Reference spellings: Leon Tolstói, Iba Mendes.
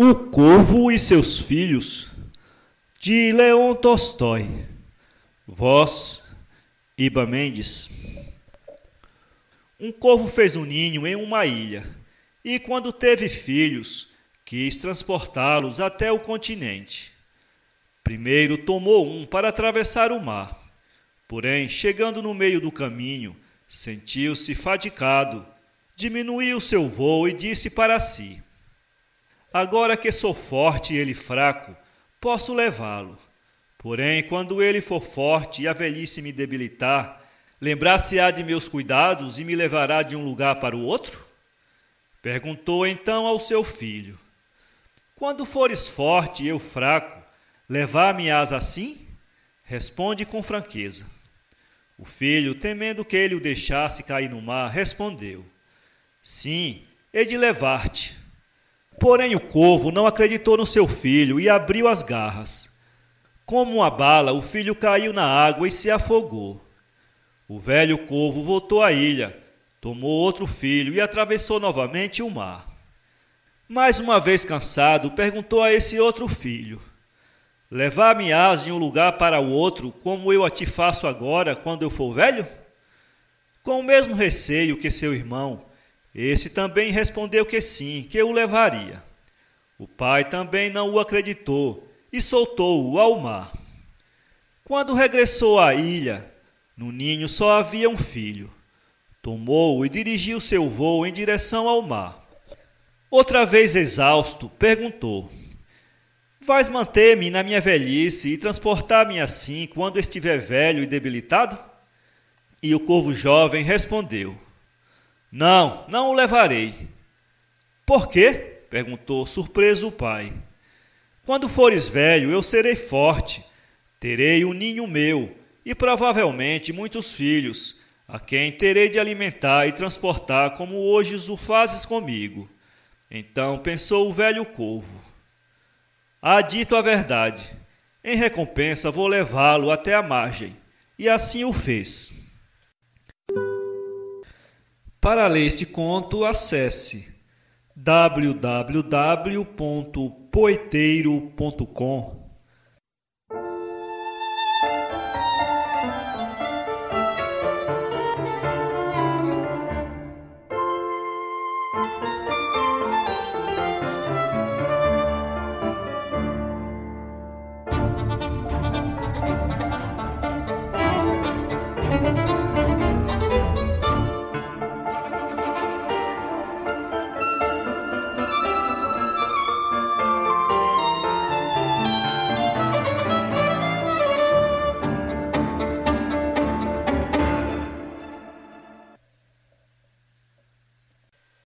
O Corvo e seus Filhos, de Leon Tolstói. Voz, Iba Mendes. Um corvo fez um ninho em uma ilha, e quando teve filhos, quis transportá-los até o continente. Primeiro tomou um para atravessar o mar. Porém, chegando no meio do caminho, sentiu-se fadigado, diminuiu seu voo e disse para si: agora que sou forte e ele fraco, posso levá-lo. Porém, quando ele for forte e a velhice me debilitar, lembrar-se-á de meus cuidados e me levará de um lugar para o outro? Perguntou então ao seu filho: quando fores forte e eu fraco, levar-me-ás assim? Responde com franqueza. O filho, temendo que ele o deixasse cair no mar, respondeu: sim, hei de levar-te. Porém, o corvo não acreditou no seu filho e abriu as garras. Como uma bala, o filho caiu na água e se afogou. O velho corvo voltou à ilha, tomou outro filho e atravessou novamente o mar. Mais uma vez cansado, perguntou a esse outro filho: levar-me-ás de um lugar para o outro, como eu a ti faço agora, quando eu for velho? Com o mesmo receio que seu irmão, esse também respondeu que sim, que o levaria. O pai também não o acreditou e soltou-o ao mar. Quando regressou à ilha, no ninho só havia um filho. Tomou-o e dirigiu seu voo em direção ao mar. Outra vez exausto, perguntou: vais manter-me na minha velhice e transportar-me assim quando estiver velho e debilitado? E o corvo jovem respondeu: não, não o levarei. Por quê? Perguntou surpreso o pai. Quando fores velho, eu serei forte, terei um ninho meu e provavelmente muitos filhos, a quem terei de alimentar e transportar como hoje o fazes comigo. Então pensou o velho corvo: há dito a verdade, em recompensa vou levá-lo até a margem. E assim o fez. Para ler este conto, acesse www.poeteiro.com.